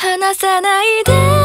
離さないで